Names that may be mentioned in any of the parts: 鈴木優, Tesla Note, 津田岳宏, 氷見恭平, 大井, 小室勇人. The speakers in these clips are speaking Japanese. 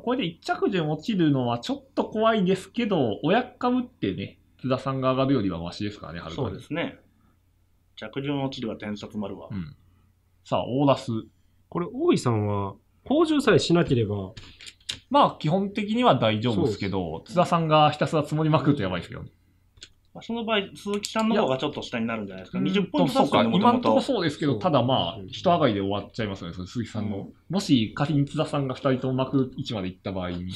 これで1着順落ちるのはちょっと怖いですけど、親株ってね、津田さんが上がるよりはマシですからね、はるかに。そうですね。着順落ちるは天殺丸は。うん、さあ、オーラス。これ、大井さんは、補充さえしなければ。まあ、基本的には大丈夫ですけど、津田さんがひたすら積もりまくるとやばいですけどね。その場合、鈴木さんの方がちょっと下になるんじゃないですか。20ポイント差か、今のところそうですけど、ただまあ、一上がりで終わっちゃいますよね、鈴木さんの。もし仮に津田さんが2人とも幕位置まで行った場合に。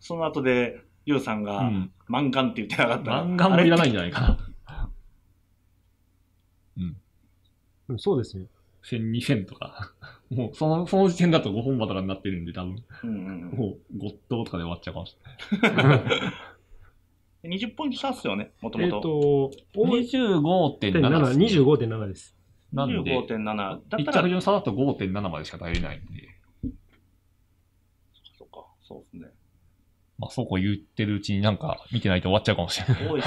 その後で、ゆうさんが、満貫って言ってなかったら。満貫もいらないんじゃないかな。うん。そうですね。1000、2000とか。もうその時点だと5本馬とかになってるんで、多分。もう、ごっととかで終わっちゃうかもしれない。20ポイント差っすよね、もともと。25.7 25.7 です。なんで、1着順差だと 5.7 までしか耐えれないんで。そうか、そうですね。まあ、そうこう言ってるうちになんか見てないと終わっちゃうかもしれない。大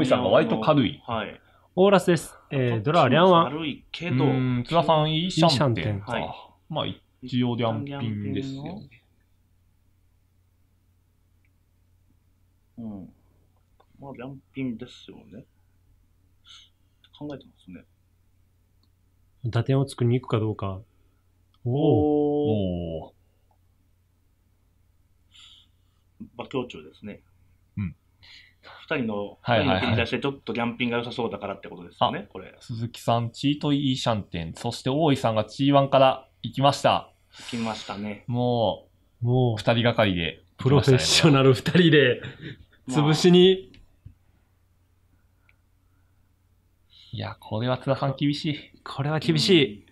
井さんが割と軽い。はい。オーラスです。ドラーリャンは。軽いけど、津田さん、いいシャンテンか。まあ、一応で安品ですよね。うん。まあ、良品ですよね。考えてますね。打点を作りに行くかどうか。おお。馬強中ですね。うん。二人の繰り出しでちょっと良品が良さそうだからってことですよね、これ。鈴木さん、チートイーシャンテン。そして大井さんがチーワンから行きました。行きましたね。もう、二人がかりで、プロフェッショナル二人で。潰しに。いや、これは津田さん厳しい。これは厳し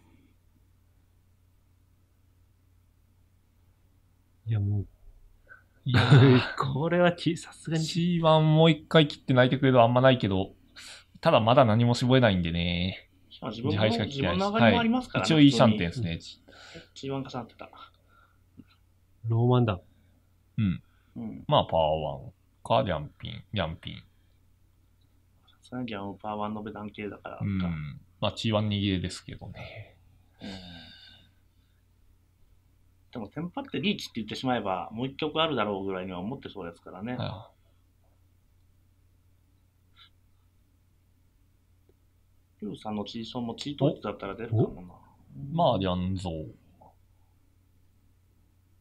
い。いや、もう。いや、これはさすがに。C1 もう一回切って泣いてくれるはあんまないけど、ただまだ何も絞れないんでね。自敗しか切ってないです。はい。一応いいシャンテンですね。C1 か3ってた。ローマンだ。うん。まあ、パワー1。リャンピン、リャンピン。さすがにリャンパーワンのベタン系だから。うん。まあ、チーワン逃げですけどね。でも、テンパってリーチって言ってしまえば、もう一曲あるだろうぐらいには思ってそうですからね。リュウさんのチーソンもチートってだったら出るかもな。まあ、リャンゾー。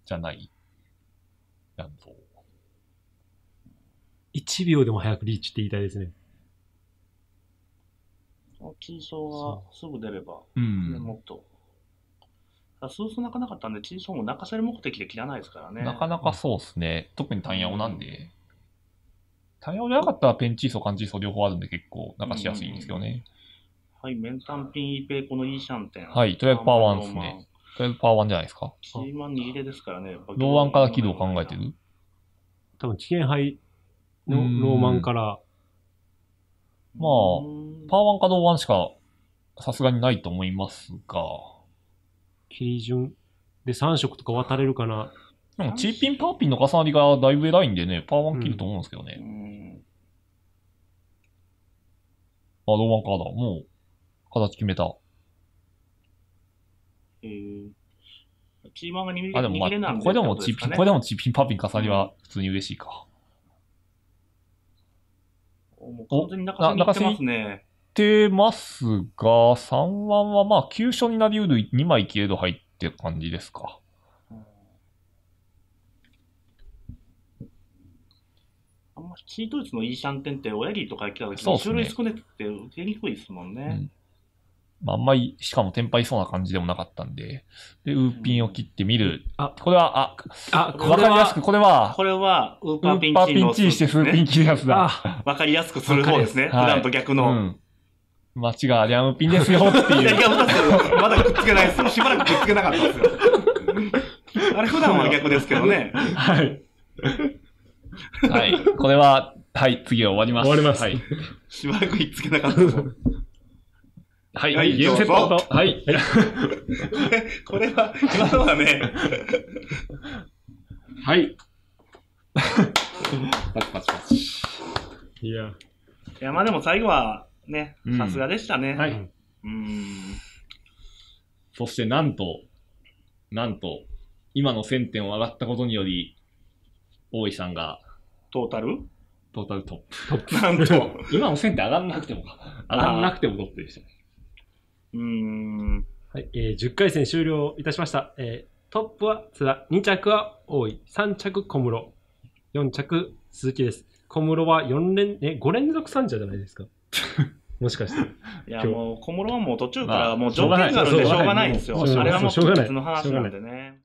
じゃない。リャンゾー。1秒でも早くリーチって言いたいですね。チーソーがすぐ出れば、もっと。スース泣かなかったんで、チーソーも泣かせる目的で切らないですからね。なかなかそうですね。特にタンヤオなんで。タンヤオじゃなかったらペンチーソー、カンチーソー両方あるんで結構泣かしやすいんですけどね。はい、メンタンピン、イーペイ、このイーシャンテン。はい、とりあえずパワー1ですね。とりあえずパワー1じゃないですか。チーマン握れですからね。ローワンから起動を考えてる多分、危険杯。ローマンから。まあ、パーワンかローワンしかさすがにないと思いますが。基準で3色とか渡れるかな。でも、チーピン、パーピンの重なりがだいぶ偉いんでね、パーワン切ると思うんですけどね。あ、ローマンからだ。もう、形決めた。チーマンが逃げなんで。これでもチーピン、パーピン重なりは普通に嬉しいか。完全に中瀬に行ってますね。ってますが、3番はまあ、急所になりうる2枚切れ度入ってる感じですか。あんまチート率のいいシャンテンって、親切とか来た時に種類少なくて受けにくいですもんね。まあ、あんまり、しかもテンパりそうな感じでもなかったんで。で、ウーピンを切ってみる。あ、これは、わかりやすく、これは、ウーパーピンチーしてスーピン切るやつだ。わかりやすくする方ですね。普段と逆の。間違い、リャンウーピンですよっていう。いや、まだくっつけないです。しばらくくっつけなかったですよ。あれ、普段は逆ですけどね。はい。はい。これは、はい、次は終わります。終わります。はい。しばらくくっつけなかったです。はい、ゲームセット。はい。これは、今のはね。はい。パチパチパチ。いや、まあでも最後は、ね、さすがでしたね。はい。そしてなんと、今の1000点を上がったことにより、大井さんがトータルトップ。なんと今の1000点上がんなくてもトップでしたね。はい、10回戦終了いたしました。トップは津田、2着は大井、3着小室、4着鈴木です。小室は5連続3着じゃないですか。もしかして。いや、もう小室はもう途中からもう条件があるんでしょうがないんですよ。あれはもう別の話なんでね。